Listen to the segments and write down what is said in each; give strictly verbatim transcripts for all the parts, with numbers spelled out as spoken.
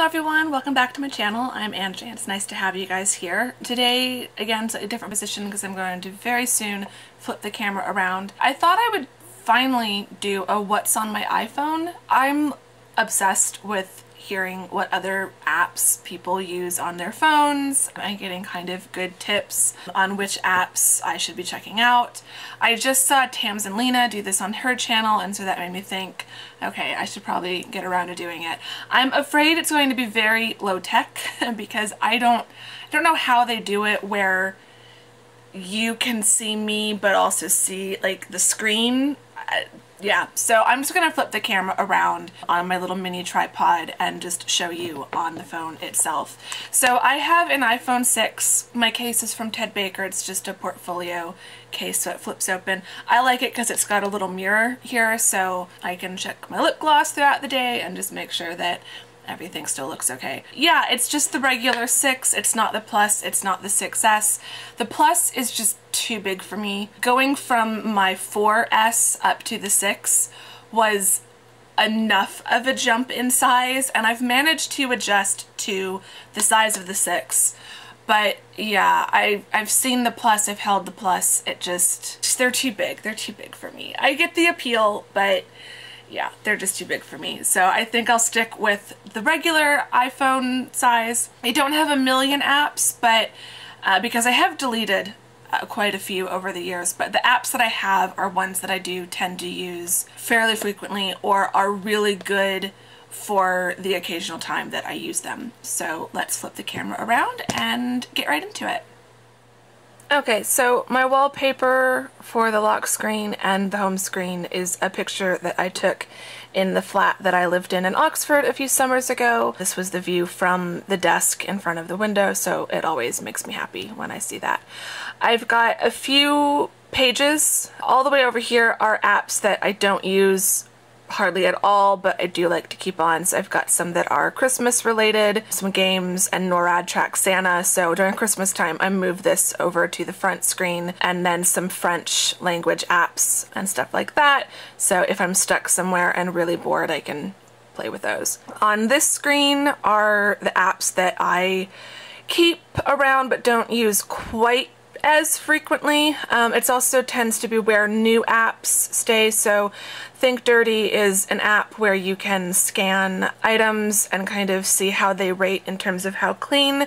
Hello everyone, welcome back to my channel. I'm Angie and it's nice to have you guys here. Today, again, it's a different position because I'm going to very soon flip the camera around. I thought I would finally do a what's on my iPhone. I'm obsessed with hearing what other apps people use on their phones. I'm getting kind of good tips on which apps I should be checking out. I just saw Tamsin Lena do this on her channel, and so that made me think, okay, I should probably get around to doing it. I'm afraid it's going to be very low tech because I don't, I don't know how they do it where you can see me but also see like the screen. I, Yeah, so I'm just gonna flip the camera around on my little mini tripod and just show you on the phone itself. So I have an iPhone six. My case is from Ted Baker. It's just a portfolio case, so it flips open. I like it because it's got a little mirror here, so I can check my lip gloss throughout the day and just make sure that everything still looks okay. Yeah, it's just the regular six. It's not the Plus, it's not the six S. The Plus is just too big for me. Going from my four S up to the six was enough of a jump in size, and I've managed to adjust to the size of the six. But yeah, I, I've seen the Plus, I've held the Plus. It just, they're too big. They're too big for me. I get the appeal, but yeah, they're just too big for me. So I think I'll stick with the regular iPhone size. I don't have a million apps, but uh, because I have deleted uh, quite a few over the years, but the apps that I have are ones that I do tend to use fairly frequently or are really good for the occasional time that I use them. So let's flip the camera around and get right into it. Okay, so my wallpaper for the lock screen and the home screen is a picture that I took in the flat that I lived in in Oxford a few summers ago. This was the view from the desk in front of the window, so it always makes me happy when I see that. I've got a few pages. All the way over here are apps that I don't use hardly at all, but I do like to keep on. So I've got some that are Christmas related, some games, and NORAD Track Santa. So during Christmas time, I move this over to the front screen, and then some French language apps and stuff like that. So if I'm stuck somewhere and really bored, I can play with those. On this screen are the apps that I keep around but don't use quite as frequently. Um, it also tends to be where new apps stay, so Think Dirty is an app where you can scan items and kind of see how they rate in terms of how clean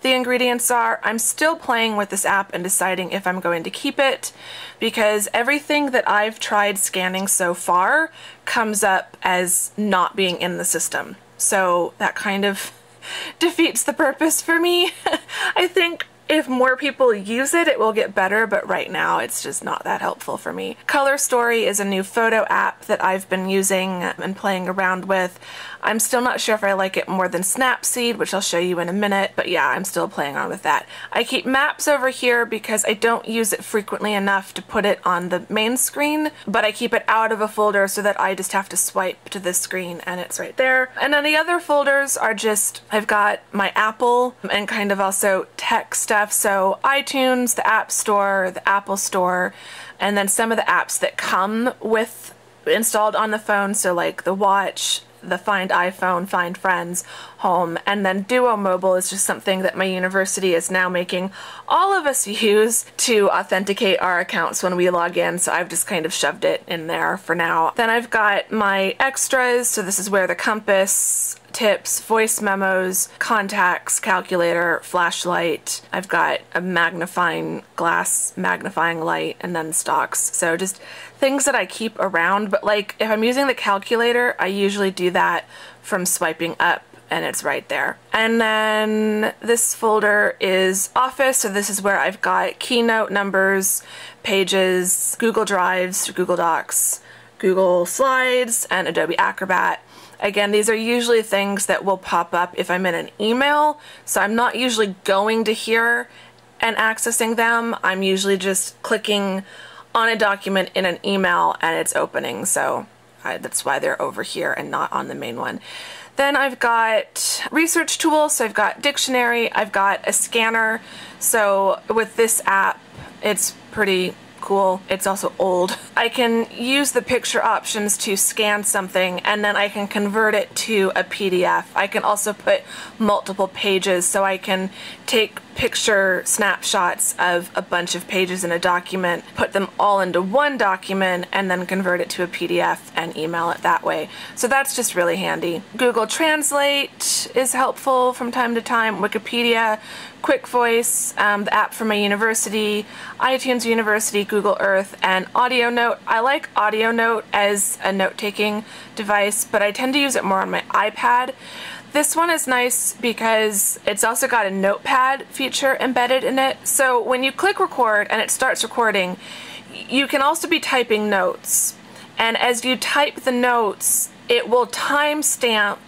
the ingredients are. I'm still playing with this app and deciding if I'm going to keep it because everything that I've tried scanning so far comes up as not being in the system. So that kind of defeats the purpose for me. I think if more people use it, it will get better, but right now it's just not that helpful for me. Color Story is a new photo app that I've been using and playing around with. I'm still not sure if I like it more than Snapseed, which I'll show you in a minute, but yeah, I'm still playing on with that. I keep Maps over here because I don't use it frequently enough to put it on the main screen, but I keep it out of a folder so that I just have to swipe to this screen and it's right there. And then the other folders are just, I've got my Apple and kind of also tech stuff. So iTunes, the App Store, the Apple Store, and then some of the apps that come with installed on the phone, so like the Watch, the Find iPhone, Find Friends, Home, and then Duo Mobile is just something that my university is now making all of us use to authenticate our accounts when we log in, so I've just kind of shoved it in there for now. Then I've got my extras, so this is where the compass, tips, voice memos, contacts, calculator, flashlight. I've got a magnifying glass, magnifying light, and then stocks. So just things that I keep around, but like if I'm using the calculator, I usually do that from swiping up and it's right there. And then this folder is Office, so this is where I've got Keynote, Numbers, Pages, Google Drives, Google Docs, Google Slides, and Adobe Acrobat. Again, these are usually things that will pop up if I'm in an email, so I'm not usually going to here and accessing them. I'm usually just clicking on a document in an email and it's opening, so I, that's why they're over here and not on the main one. Then I've got research tools, so I've got dictionary, I've got a scanner, so with this app, it's pretty cool. It's also old. I can use the picture options to scan something, and then I can convert it to a P D F. I can also put multiple pages, so I can take picture snapshots of a bunch of pages in a document, put them all into one document, and then convert it to a P D F and email it that way. So that's just really handy. Google Translate is helpful from time to time, Wikipedia, Quick Voice, um, the app for my university, iTunes University, Google Earth, and AudioNote. I like AudioNote as a note-taking device, but I tend to use it more on my iPad. This one is nice because it's also got a notepad feature embedded in it. So when you click record and it starts recording, you can also be typing notes. And as you type the notes, it will timestamp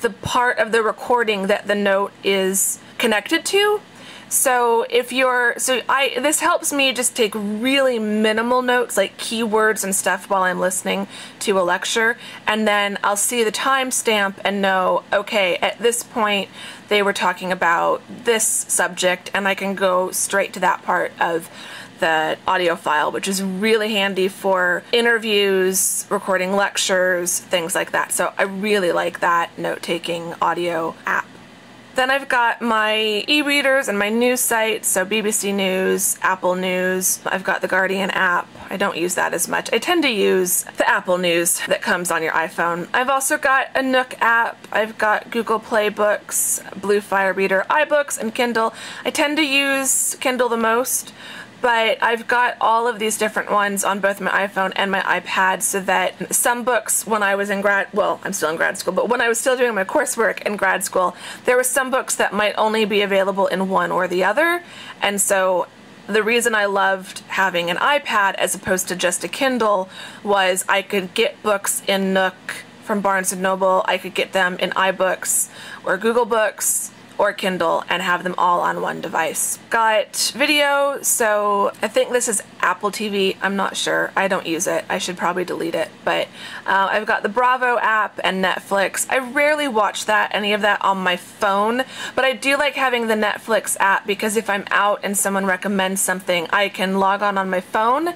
the part of the recording that the note is connected to. So if you're, so I, this helps me just take really minimal notes, like keywords and stuff, while I'm listening to a lecture, and then I'll see the timestamp and know, okay, at this point they were talking about this subject, and I can go straight to that part of the audio file, which is really handy for interviews, recording lectures, things like that. So I really like that note-taking audio app. Then I've got my e-readers and my news sites, so B B C News, Apple News. I've got the Guardian app. I don't use that as much. I tend to use the Apple News that comes on your iPhone. I've also got a Nook app. I've got Google Play Books, Blue Fire Reader, iBooks, and Kindle. I tend to use Kindle the most, but I've got all of these different ones on both my iPhone and my iPad, so that some books when I was in grad, well, I'm still in grad school, but when I was still doing my coursework in grad school, there were some books that might only be available in one or the other, and so the reason I loved having an iPad as opposed to just a Kindle was I could get books in Nook from Barnes and Noble, I could get them in iBooks or Google Books, or Kindle, and have them all on one device. Got video, so I think this is Apple T V, I'm not sure, I don't use it, I should probably delete it, but uh, I've got the Bravo app and Netflix. I rarely watch that, any of that on my phone, but I do like having the Netflix app because if I'm out and someone recommends something, I can log on on my phone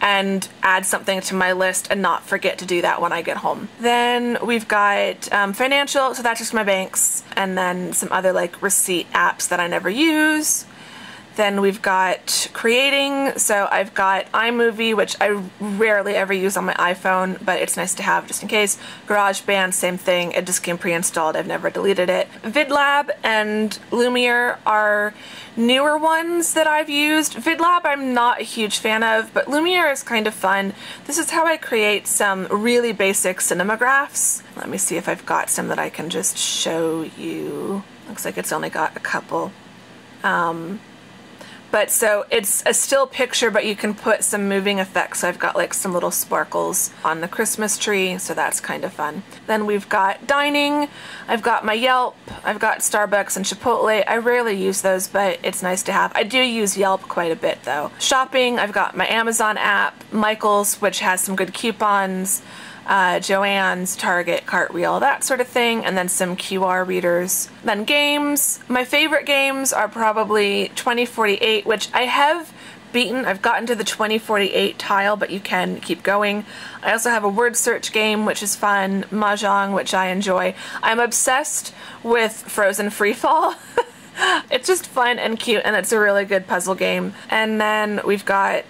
and add something to my list and not forget to do that when I get home. Then we've got um, financial, so that's just my banks, and then some other like receipt apps that I never use. Then we've got creating, so I've got iMovie, which I rarely ever use on my iPhone, but it's nice to have just in case. GarageBand, same thing, it just came pre-installed, I've never deleted it. VidLab and Lumiere are newer ones that I've used. VidLab I'm not a huge fan of, but Lumiere is kind of fun. This is how I create some really basic cinemagraphs. Let me see if I've got some that I can just show you. Looks like it's only got a couple. Um, but so it's a still picture, but you can put some moving effects. So I've got like some little sparkles on the Christmas tree, so that's kind of fun. Then we've got dining, I've got my Yelp, I've got Starbucks and Chipotle. I rarely use those, but it's nice to have. I do use Yelp quite a bit though. Shopping, I've got my Amazon app, Michael's, which has some good coupons, Uh, Joann's, Target, Cartwheel, that sort of thing, and then some Q R readers. Then games. My favorite games are probably twenty forty-eight, which I have beaten. I've gotten to the twenty forty-eight tile, but you can keep going. I also have a word search game, which is fun, Mahjong, which I enjoy. I'm obsessed with Frozen Freefall. It's just fun and cute, and it's a really good puzzle game. And then we've got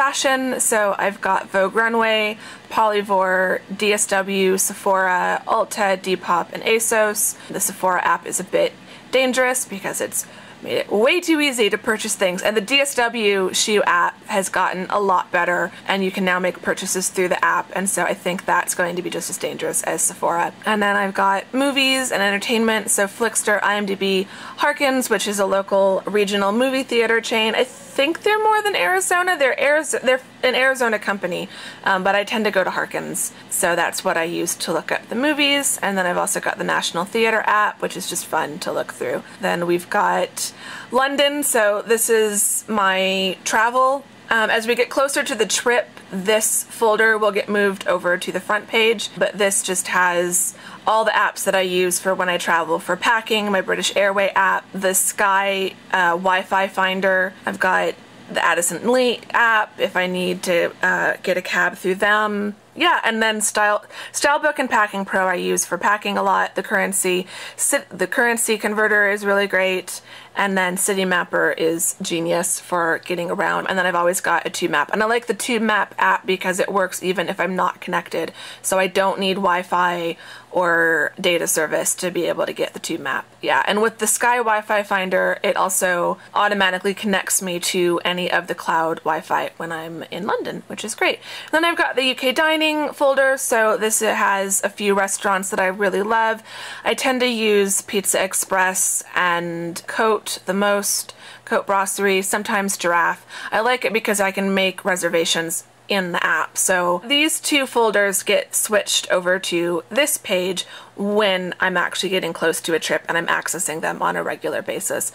fashion, so I've got Vogue Runway, Polyvore, D S W, Sephora, Ulta, Depop, and ASOS. The Sephora app is a bit dangerous because it's made it way too easy to purchase things, and the D S W shoe app has gotten a lot better, and you can now make purchases through the app, and so I think that's going to be just as dangerous as Sephora. And then I've got movies and entertainment, so Flickster, IMDb, Harkins, which is a local regional movie theater chain. I think they're more than Arizona, they're, Arizo they're an Arizona company, um, but I tend to go to Harkins, so that's what I use to look up the movies. And then I've also got the National Theater app, which is just fun to look through. Then we've got London, so this is my travel. Um, as we get closer to the trip, this folder will get moved over to the front page, but this just has all the apps that I use for when I travel for packing, my British Airways app, the Sky uh, Wi-Fi finder. I've got the Addison Lee app if I need to uh, get a cab through them. Yeah, and then Style Stylebook and Packing Pro I use for packing a lot. The currency sit, the currency converter is really great, and then City Mapper is genius for getting around. And then I've always got a Tube Map, and I like the Tube Map app because it works even if I'm not connected, so I don't need Wi-Fi or data service to be able to get the Tube Map. Yeah, and with the Sky Wi-Fi Finder, it also automatically connects me to any of the cloud Wi-Fi when I'm in London, which is great. And then I've got the U K Dining folder, so this has a few restaurants that I really love. I tend to use Pizza Express and Cote the most, Cote Brasserie, sometimes Giraffe. I like it because I can make reservations in the app. So these two folders get switched over to this page when I'm actually getting close to a trip and I'm accessing them on a regular basis.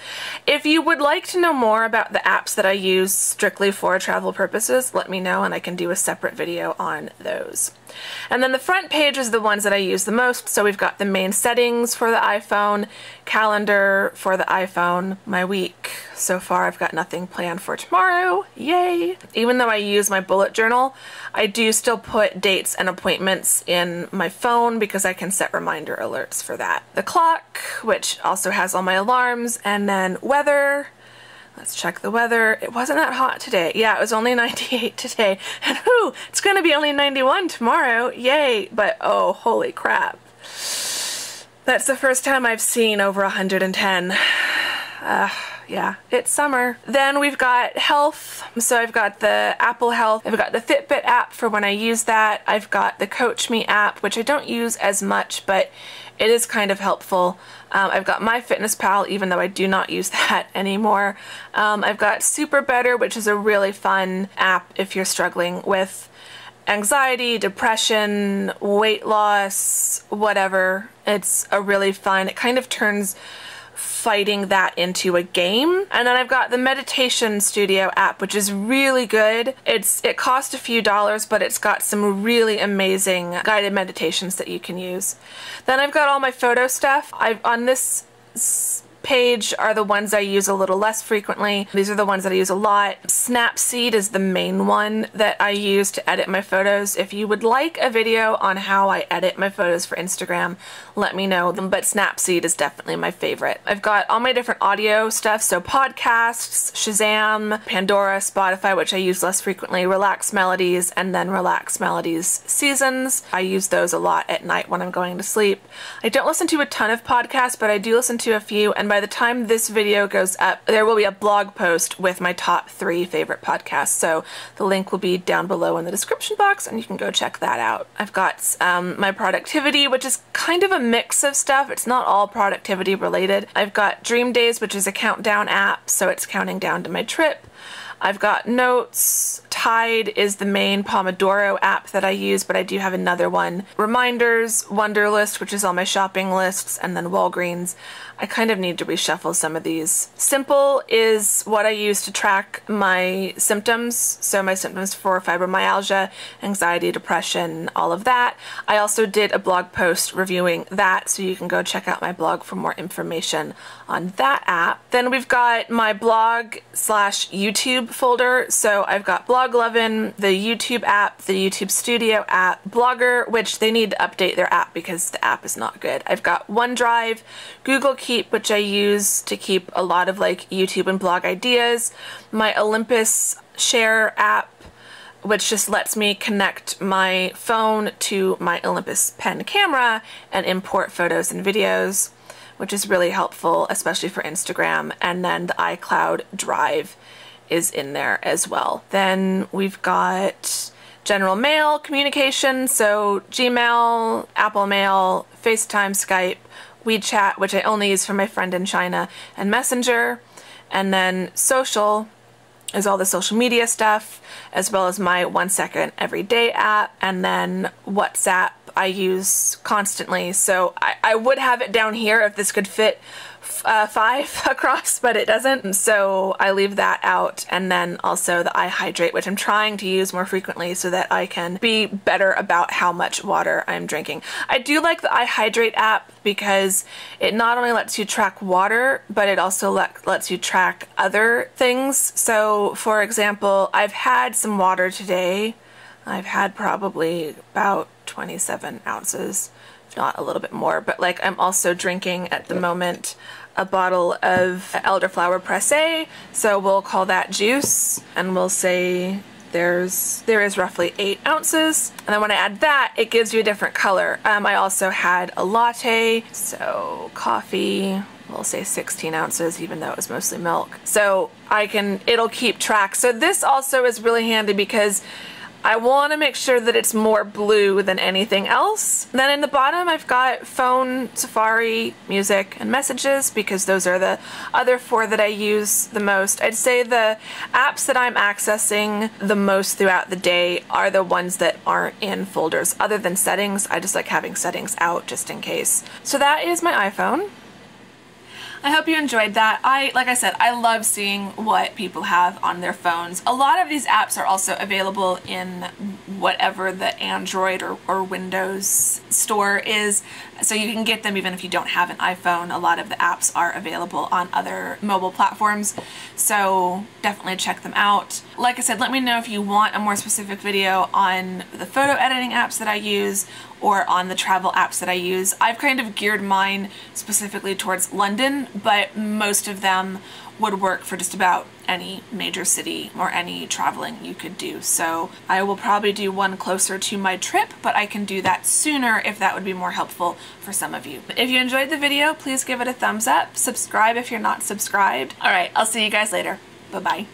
If you would like to know more about the apps that I use strictly for travel purposes, let me know and I can do a separate video on those. And then the front page is the ones that I use the most, so we've got the main settings for the iPhone, calendar for the iPhone, my week. So far I've got nothing planned for tomorrow, yay! Even though I use my bullet journal, I do still put dates and appointments in my phone because I can set reminders Reminder alerts for that. The clock, which also has all my alarms, and then weather. Let's check the weather. It wasn't that hot today. Yeah, it was only ninety-eight today. And whoo, it's gonna be only ninety-one tomorrow. Yay! But oh, holy crap. That's the first time I've seen over one hundred and ten. Uh, yeah, it's summer. Then we've got health. So I've got the Apple Health. I've got the Fitbit app for when I use that. I've got the Coach Me app, which I don't use as much, but it is kind of helpful. Um, I've got MyFitnessPal, even though I do not use that anymore. Um, I've got SuperBetter, which is a really fun app if you're struggling with anxiety, depression, weight loss, whatever. It's a really fun, it kind of turns fighting that into a game. And then I've got the Meditation Studio app, which is really good. It's it costs a few dollars, but it's got some really amazing guided meditations that you can use. Then I've got all my photo stuff. I've on this page are the ones I use a little less frequently. These are the ones that I use a lot. Snapseed is the main one that I use to edit my photos. If you would like a video on how I edit my photos for Instagram, let me know. But Snapseed is definitely my favorite. I've got all my different audio stuff, so podcasts, Shazam, Pandora, Spotify, which I use less frequently, Relax Melodies, and then Relax Melodies Seasons. I use those a lot at night when I'm going to sleep. I don't listen to a ton of podcasts, but I do listen to a few, and by the time this video goes up, there will be a blog post with my top three favorite podcasts, so the link will be down below in the description box and you can go check that out. I've got um, my productivity, which is kind of a mix of stuff. It's not all productivity related. I've got Dream Days, which is a countdown app, so it's counting down to my trip. I've got notes. Tide is the main Pomodoro app that I use, but I do have another one. Reminders, Wunderlist, which is all my shopping lists, and then Walgreens. I kind of need to reshuffle some of these. Simple is what I use to track my symptoms, so my symptoms for fibromyalgia, anxiety, depression, all of that. I also did a blog post reviewing that, so you can go check out my blog for more information on that app. Then we've got my blog slash YouTube folder, so I've got Bloglovin, the YouTube app, the YouTube Studio app, Blogger, which they need to update their app because the app is not good. I've got OneDrive, Google Keep, which I use to keep a lot of like YouTube and blog ideas, my Olympus Share app, which just lets me connect my phone to my Olympus Pen camera and import photos and videos, which is really helpful, especially for Instagram. And then the iCloud Drive is in there as well. Then we've got general mail communication, so Gmail, Apple Mail, FaceTime, Skype, WeChat, which I only use for my friend in China, and Messenger. And then social is all the social media stuff, as well as my one second every day app. And then WhatsApp I use constantly, so I, I would have it down here if this could fit Uh, five across, but it doesn't, so I leave that out. And then also the iHydrate, which I'm trying to use more frequently so that I can be better about how much water I'm drinking. I do like the iHydrate app because it not only lets you track water, but it also let, lets you track other things. So So, for example, I've had some water today. I've had probably about twenty-seven ounces, if not a little bit more, but like I'm also drinking at the moment a bottle of elderflower pressé, so we'll call that juice, and we'll say there's there is roughly eight ounces, and then when I add that, it gives you a different color. Um, I also had a latte, so coffee, we'll say sixteen ounces, even though it was mostly milk. So I can, it'll keep track. So this also is really handy because I want to make sure that it's more blue than anything else. And then in the bottom I've got phone, Safari, music, and messages, because those are the other four that I use the most. I'd say the apps that I'm accessing the most throughout the day are the ones that aren't in folders. Other than settings, I just like having settings out just in case. So that is my iPhone. I hope you enjoyed that. I, like I said, I love seeing what people have on their phones. A lot of these apps are also available in whatever the Android or, or Windows store is, so you can get them even if you don't have an iPhone. A lot of the apps are available on other mobile platforms, so definitely check them out. Like I said, let me know if you want a more specific video on the photo editing apps that I use, or on the travel apps that I use. I've kind of geared mine specifically towards London, but most of them would work for just about any major city or any traveling you could do. So I will probably do one closer to my trip, but I can do that sooner if that would be more helpful for some of you. If you enjoyed the video, please give it a thumbs up, subscribe if you're not subscribed. All right, I'll see you guys later. Bye-bye.